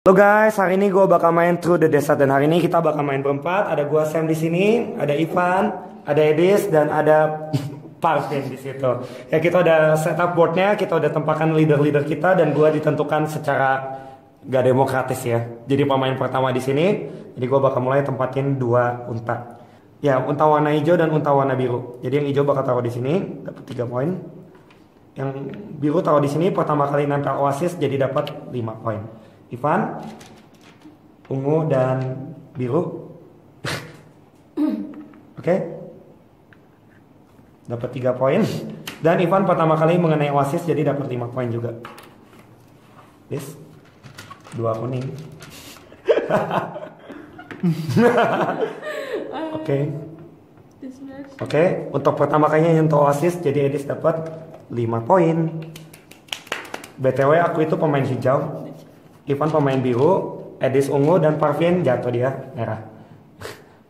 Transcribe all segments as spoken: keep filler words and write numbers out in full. Halo guys, hari ini gue bakal main Through the Desert dan hari ini kita bakal main berempat. Ada gue Sam di sini, ada Ivan, ada Edis dan ada Parvin di situ. Ya kita udah setup boardnya, kita udah tempatkan leader-leader kita dan gue ditentukan secara gak demokratis ya. Jadi pemain pertama di sini, jadi gue bakal mulai tempatin dua unta. Ya unta warna hijau dan unta warna biru. Jadi yang hijau bakal taruh di sini, dapat tiga poin. Yang biru taruh di sini, pertama kali nempel oasis jadi dapat lima poin. Ivan, ungu dan biru, oke, okay. Dapat tiga poin. Dan Ivan pertama kali mengenai oasis jadi dapat lima poin juga. Yes, dua kuning. Oke, oke. Untuk pertama kalinya nyentuh oasis jadi Edis dapat lima poin. B T W aku itu pemain hijau. Ivan pemain biru, Edis ungu dan Parvin jatuh dia merah.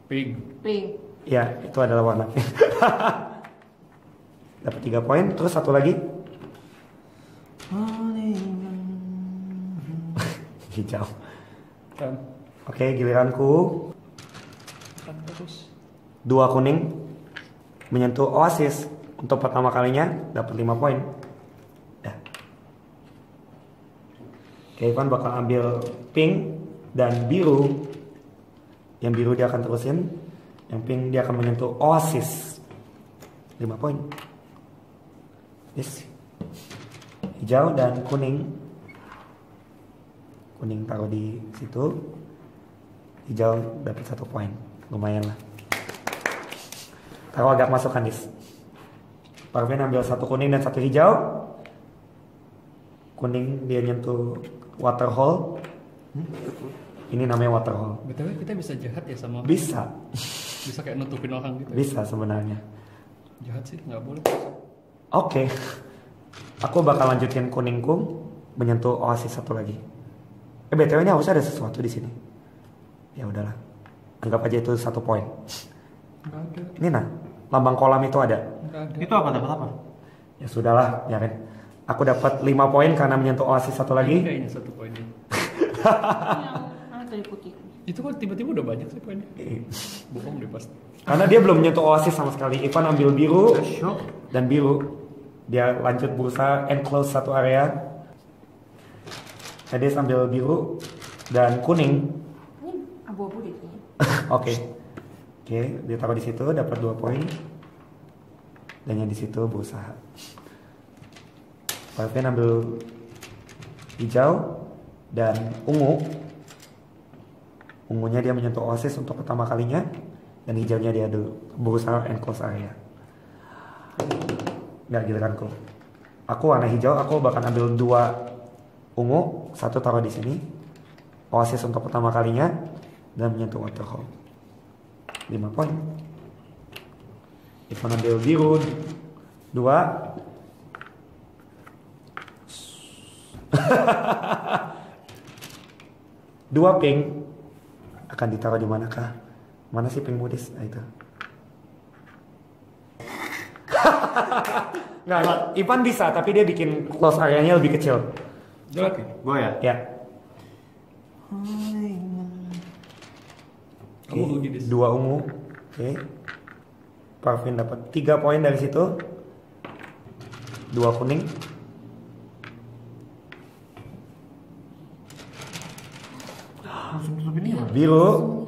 Pink. Pink. Ya, itu adalah warna pink. Dapat tiga poin, terus satu lagi. Hijau. Oke, giliranku. Dua kuning menyentuh oasis untuk pertama kalinya dapat lima poin. Ivan bakal ambil pink dan biru. Yang biru dia akan terusin. Yang pink dia akan menyentuh oasis. lima poin. Yes. Hijau dan kuning. Kuning taruh di situ. Hijau dapat satu poin. Lumayan lah. Taruh agak masuk Andis. Parvin ambil satu kuning dan satu hijau. Kuning dia nyentuh waterhole. Hmm? Ini namanya waterhole. Betul, kita bisa jahat ya sama. Bisa. Bisa kayak nutupin orang gitu. Bisa ya? Sebenarnya. Jahat sih nggak boleh. Oke, okay. Aku bakal lanjutin kuningku menyentuh oasis satu lagi. Eh B T W-nya harus ada sesuatu di sini. Ya udahlah, anggap aja itu satu poin. Nggak ada. Ini nah, lambang kolam itu ada. Nggak ada. Itu apa dapat apa? Ya sudahlah, ya kan. Aku dapat lima poin karena menyentuh oasis satu lagi. Kayaknya satu poin. Itu kok tiba-tiba udah banyak sih poinnya. Bohong deh pasti. Karena dia belum menyentuh oasis sama sekali. Ivan ambil biru dan biru. Dia lanjut bursa enclose satu area. Edis ambil biru dan kuning. Ini abu-abu deh. Oke. Oke, dia taruh di situ dapat dua poin. Dan yang di situ bursa. Parvin ambil hijau dan ungu. Ungunya dia menyentuh oasis untuk pertama kalinya. Dan hijaunya dia dulu berusaha enclose area. Nggak giliranku. Aku warna hijau, aku bakal ambil dua ungu. Satu taruh di sini. Oasis untuk pertama kalinya. Dan menyentuh waterhole. lima poin. Ivan ambil biru. dua. Dua pink akan ditaruh di manakah? Mana sih pink modis? Nah, itu. Nggak, Ivan bisa, tapi dia bikin close areanya lebih kecil. Oke, gue ya? Ya. Okay. Dua ungu. Oke. Okay. Parvin dapat tiga poin dari situ. Dua kuning. Biru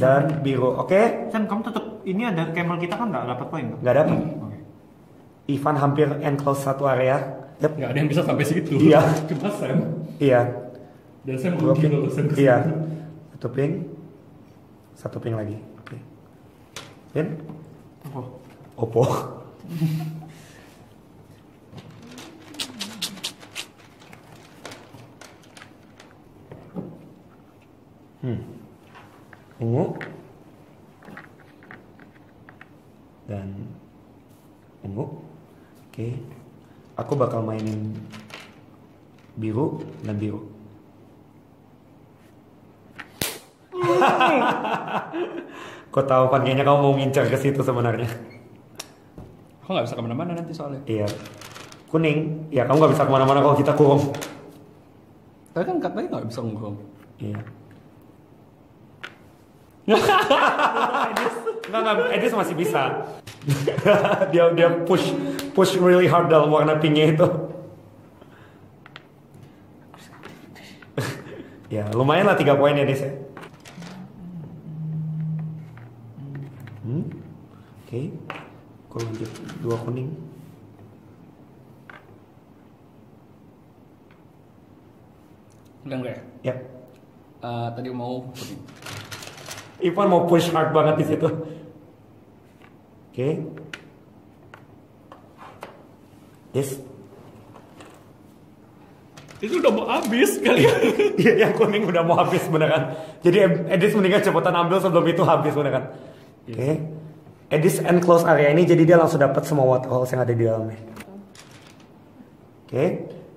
dan biru, oke. Okay. Sam, kamu tetap ini ada camel kita kan nggak dapat poin? Nggak dapat. Okay. Ivan hampir enclose satu area. Yep. Nggak ada yang bisa sampai situ. Iya. Cuma Sam. Iya. Dan Sam mungkin loh Sam. Iya. Satu ping, satu ping lagi. Oke. Okay. Pin. Opo. Opo. Hmm. Ungu dan ungu. Oke, okay. Aku bakal mainin biru dan biru. Kau tahu kan kayaknya kamu mau ngincar ke situ sebenarnya. Kau nggak bisa kemana-mana nanti soalnya. Iya, kuning. Ya kamu nggak bisa kemana-mana kalau kita kurung. Tapi kan katanya nggak bisa ngomong. Iya. Nggak, nggak, Edis masih bisa. Dia dia push push really hard dalam warna pinknya itu. Ya lumayan lah tiga poin ya Edis ya. Hmm? Oke, okay. Gue lanjut dua kuning. Udah enggak ya? Yep. Uh, tadi mau kuning. Ivan mau push hard banget di situ. Oke. Okay. Yes. Itu udah mau habis kali. Iya, yang kuning udah mau habis beneran. Jadi Edis mendingan cepetan ambil sebelum itu habis beneran. Oke. Okay. Edis enclose area ini jadi dia langsung dapat semua waterholes yang ada di dalamnya. Oke. Okay.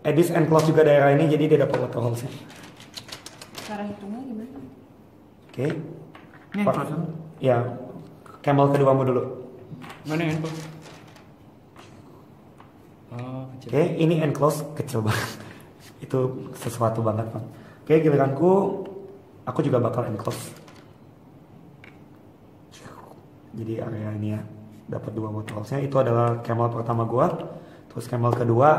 Edis enclose juga daerah ini jadi dia dapat waterholesnya. Cara hitungnya gimana? Oke. Okay. Ini enclose. Ya. Camel keduamu dulu. Mana yang enclose? Oh, kecil. Oke, okay. Ini enclose kecil banget. Itu sesuatu banget, Bang. Oke, giliranku, aku juga bakal enclose. Jadi area ini ya, dapat dua waterholes-nya. Itu adalah camel pertama gua. Terus camel kedua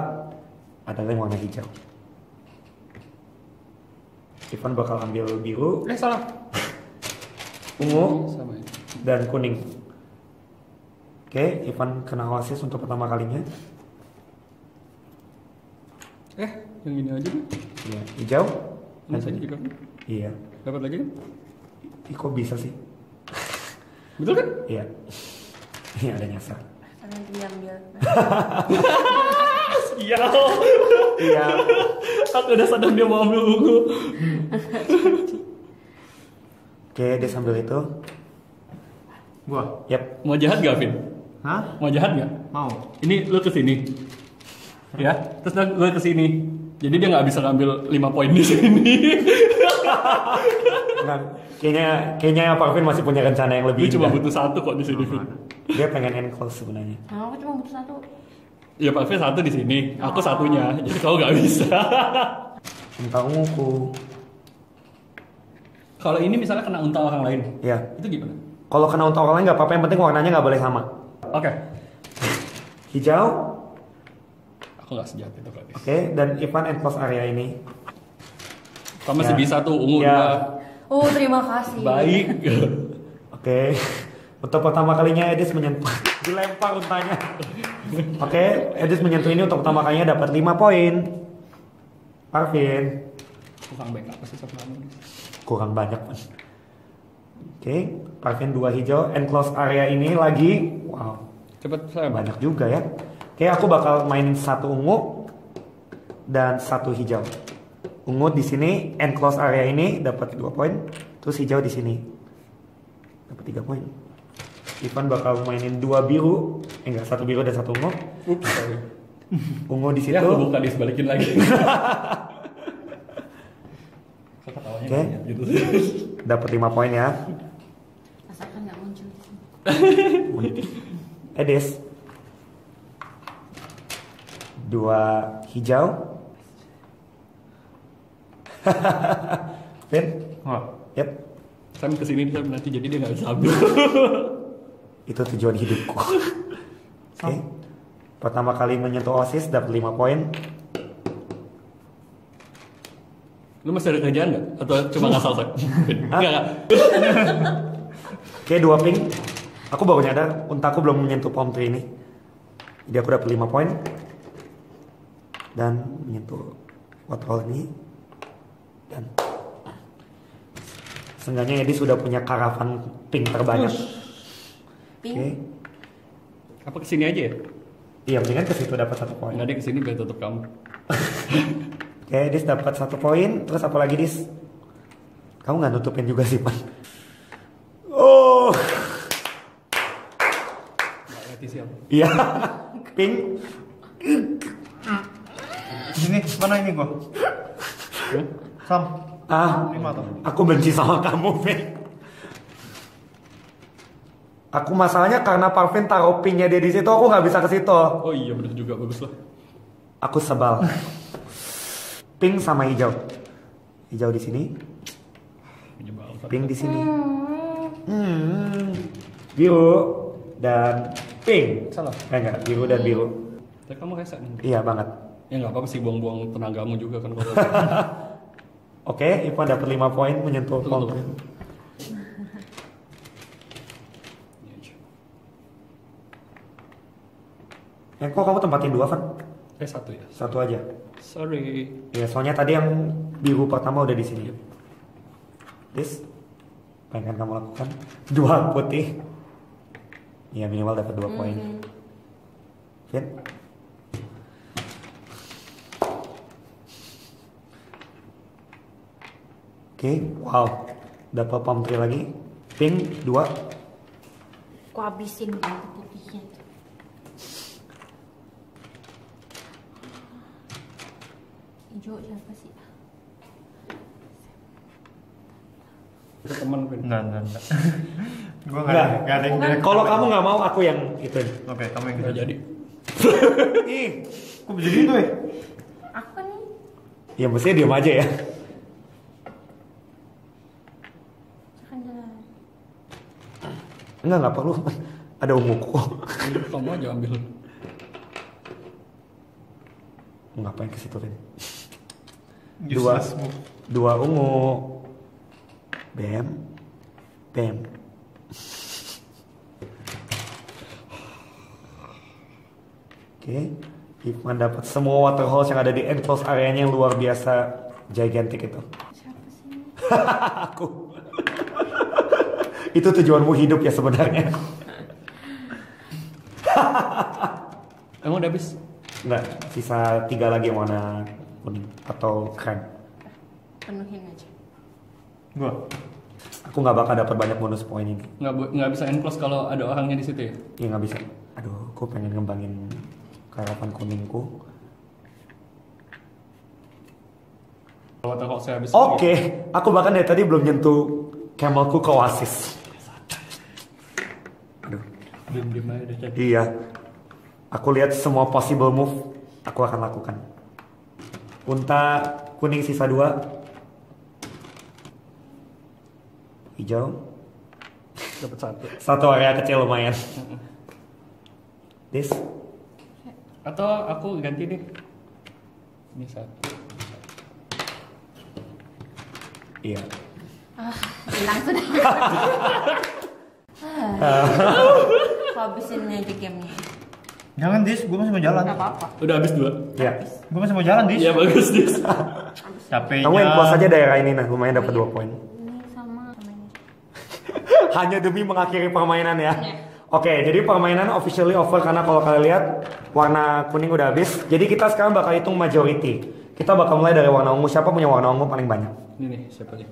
adalah yang warna hijau. Ivan bakal ambil biru. Eh, salah. Ungu dan kuning. Oke, Ivan kena oasis untuk pertama kalinya. Eh, yang ini aja deh. Iya, hijau. Mas aja juga. Iya. Dapat lagi kan? Ih, kok bisa sih? Betul kan? Iya. Ini ada nyasar. Tangan diambil. Iya. Iya. Aku udah sadar dia mau ambil buku. Oke, dia sambil itu. Gua. Yap. Mau jahat gak, Vin? Hah? Mau jahat gak? Mau. Ini lu kesini. Ya, terus lu kesini. Jadi dia nggak bisa ngambil lima poin di sini. Nah, kayaknya kayaknya Pak Vin masih punya rencana yang lebih. Dia cuma butuh satu kok di sini. Oh, dia pengen enclose sebenarnya. Nah, aku cuma butuh satu. Ya Pak Vin satu di sini, aku satunya. Jadi kau nggak bisa. Unta unguku. Kalau ini misalnya kena unta orang lain, ya. Itu gimana? Kalau kena unta orang lain nggak apa-apa, yang penting warnanya nggak boleh sama. Oke. Okay. Hijau. Enggak sejahat itu kan. Oke, okay, dan Ivan enclose area ini. Kamu masih ya. Bisa tuh ungu ya. Juga. Oh, terima kasih. Baik. Oke. Okay. Untuk pertama kalinya Edis menyentuh. Dilempar untanya. Oke, okay, Edis menyentuh ini untuk pertama kalinya dapat lima poin. Arvin. Kurang banyak apa sih sebenarnya? Kurang banyak. Oke, okay. Arvin dua hijau enclose area ini lagi. Wow. Cepat saya banyak juga ya. Oke, okay, aku bakal mainin satu ungu dan satu hijau. Ungu di sini enclose area ini dapat dua poin, terus hijau di sini dapat tiga poin. Ivan bakal mainin dua biru, eh, enggak satu biru dan satu ungu. Ungu di situ. Ya, aku buka disebalikin lagi. Oke, okay. Dapat lima poin ya. Asalkan nggak muncul di sini. Edis. Dua hijau. Pin? Oh. Yep. Sam kesini dia nanti jadi dia nggak bisa ambil. Itu tujuan hidupku. Oke. Okay. Pertama kali menyentuh oasis dapat lima poin. Lu masih ada kerjaan nggak? Atau cuma ngasal sak? Enggak. Oke, dua pink. Aku baru nyadar untaku belum menyentuh palm tree ini. Jadi aku dapat lima poin. Dan menyentuh waterhole ini dan seenggaknya Edis sudah punya karavan pink terbanyak. Oke, okay. Apa kesini aja ya? Iya, mendingan kesitu dapat satu poin. Nggak ada kesini biar tutup kamu. Oke, okay, Edis dapat satu poin. Terus apa lagi Edis? Kamu nggak nutupin juga sih Pan? Oh, nggak ngerti siapa? Iya, pink. Ini mana ini gua? Sam. Ah, lima tuh. Aku benci sama kamu, Vin. Aku masalahnya karena Parvin taruh pinknya dia di situ, aku nggak bisa ke situ. Oh iya benar juga, bagus lah. Aku sebal. Pink sama hijau. hijau di sini, pink di sini, hmm, biru dan pink. Salah. Enggak, biru dan biru. Tapi kamu resek mungkin. Iya banget. Ya nggak apa-apa sih, buang-buang tenagamu juga kan kalau. Oke, Ivan dapat lima poin menyentuh pom. Eh, kok kamu tempatin dua, Van? Eh, satu ya. Satu aja. Sorry. Ya, soalnya tadi yang biru pertama udah di sini. This, pengen kamu lakukan dua putih. Ya, minimal dapat dua poin. Fin? Oke, wow. Dapat palm tree lagi. Pink, dua. Aku habisin putihnya. Hijau siapa sih? Itu teman Pin. Enggak, enggak, enggak. Gua enggak ada yang direk. Kalau kamu enggak mau aku yang ituin. Oke, kamu yang enggak jadi. Ih, kok jadi itu ya? Aku nih. Ya mestinya diam aja ya. Enggak, enggak perlu. Ada unguku. Kamu aja ambil. Ngapain ke situ Pin? Dua, dua ungu. Bam, bam. Oke, Ivan dapat semua water holes yang ada di enclosed areanya yang luar biasa gigantic itu. Siapa sih? Aku. Itu tujuanmu hidup ya sebenarnya. Emang udah habis? Enggak, sisa tiga lagi yang warna kuning atau krem. Penuhin aja. Gua. Aku nggak bakal dapat banyak bonus poin ini. Nggak nggak bisa enclose kalau ada orangnya di situ ya? Iya nggak bisa. Aduh, aku pengen ngembangin karapan kuningku. Kalau tak kok saya habis. Oke, okay. Aku bahkan dari tadi belum nyentuh camelku ke oasis. Aduh. Diam-diam aja udah jadi. Iya. Aku lihat semua possible move, aku akan lakukan. Unta kuning sisa dua. Hijau dapat satu. Satu area kecil lumayan. This. Atau aku ganti deh. Ini satu. Iya. Ah, hilang sudah. Habisin aja gamenya. Jangan Dis, gue masih mau jalan. Gak apa-apa. Udah habis dua. Iya. Gue masih mau jalan Dis. Iya bagus Dis. Capeknya. Kamu yang puas aja daerah ini nah, lumayan dapat dua poin. Hanya demi mengakhiri permainan ya. Oke, okay, jadi permainan officially over karena kalau kalian lihat warna kuning udah habis. Jadi kita sekarang bakal hitung majority. Kita bakal mulai dari warna ungu. Siapa punya warna ungu paling banyak? Ini nih, siapa nih?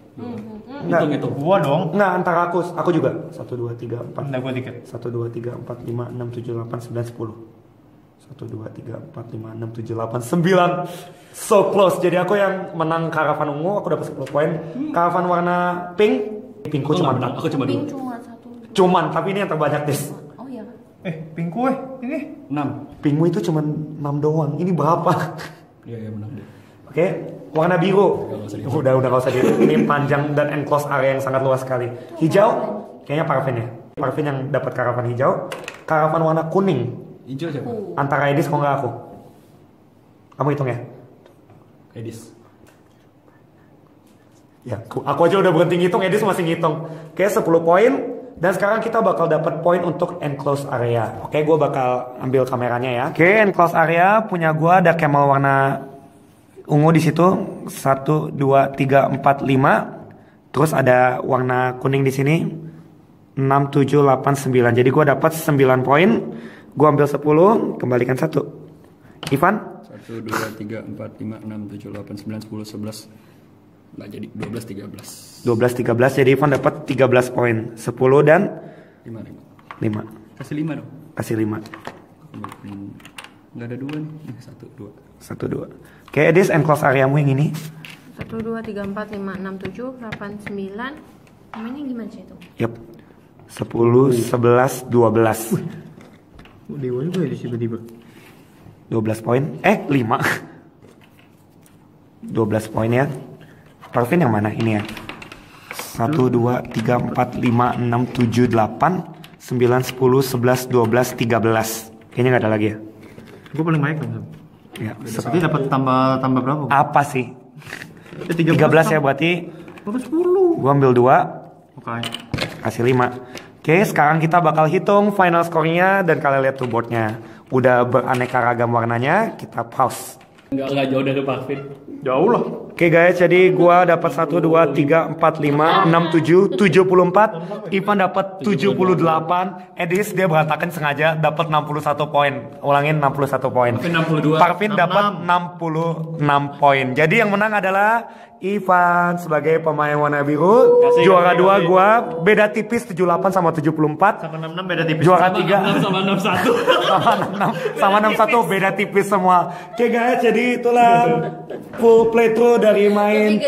Enggak, itu gua dong. Enggak, antara aku, aku juga. satu dua tiga empat. Enggak, gua dikit. satu dua tiga empat lima enam tujuh delapan sembilan sepuluh. satu dua tiga empat lima enam tujuh delapan sembilan. So close. Jadi aku yang menang karavan ungu, aku dapat sepuluh poin. Karavan warna pink Pinku cuma menang, aku cuma dua. Cuman, tapi ini yang terbanyak Dis. Oh iya. Eh, Pinku eh, ini enam. Pinku itu cuma enam doang. Ini berapa? Iya, iya menang deh. Oke, okay. Warna biru. Udah, udah gak usah di. Ini panjang dan enclosed area yang sangat luas sekali. Hijau, kayaknya Parvin ya. Parvin yang dapat karavan hijau. Karavan warna kuning. Hijau siapa? Antara Edis kok nggak aku. Kamu hitung ya. Edis. Ya, aku aja udah berhenti ngitung, Edis masih ngitung. Oke, sepuluh poin. Dan sekarang kita bakal dapat poin untuk enclosed area. Oke, gue bakal ambil kameranya ya. Oke, enclosed area punya gue ada camel warna ungu di situ. satu, dua, tiga, empat, lima. Terus ada warna kuning di sini. enam, tujuh, delapan, sembilan. Jadi gue dapat sembilan poin. Gue ambil sepuluh, kembalikan satu. Ivan? satu, dua, tiga, empat, lima, enam, tujuh, delapan, sembilan, sepuluh, sebelas. Nggak jadi dua belas tiga belas. Jadi Ivan dapat tiga belas poin. sepuluh dan lima. Kasih lima dong. Kasih lima. Nggak ada dua nih. satu dua. satu dua. Oke, Edis enclose areamu yang ini. satu dua tiga empat lima enam tujuh delapan sembilan. Namanya gimana sih itu? Yap. sepuluh, sebelas, dua belas. Wih. Dewa juga ya tiba-tiba. dua belas poin. Eh, lima. dua belas poin ya. Harvin yang mana ini ya? satu, dua, tiga, empat, lima, enam, tujuh, delapan, sembilan, sepuluh, sebelas, dua belas, tiga belas. Kayaknya gak ada lagi ya? Gue paling banyak kan? Ya, berarti dapat tambah tambah berapa? Apa sih? tiga belas, tiga belas ya berarti. sepuluh. Gue ambil dua. Oke. Kasih lima. Oke, sekarang kita bakal hitung final skornya dan kalian lihat tuh boardnya. Udah beraneka ragam warnanya, kita pause. Enggak, enggak jauh dari Parfit. Jauh lah. Oke guys, jadi gua dapat satu, dua, tiga, empat, lima, enam, tujuh, tujuh puluh empat. Ivan dapat tujuh puluh delapan. Edis dia berantakan sengaja dapat enam puluh satu poin. Ulangin enam puluh satu poin. Parfin dapat enam puluh enam poin. Jadi yang menang adalah Ivan sebagai pemain warna biru. Kasih, juara kasih, dua kasih. Gua beda tipis tujuh puluh delapan sama tujuh puluh empat. Sama enam puluh enam beda tipis. Juara sama tiga sama enam puluh satu. Sama enam puluh enam sama enam puluh satu beda tipis semua. Oke guys, jadi itulah full playthrough dari main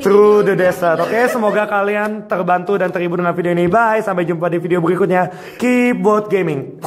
Through the Desert. Oke, semoga kalian terbantu dan terhibur dengan video ini. Bye, sampai jumpa di video berikutnya. Keyboard Gaming.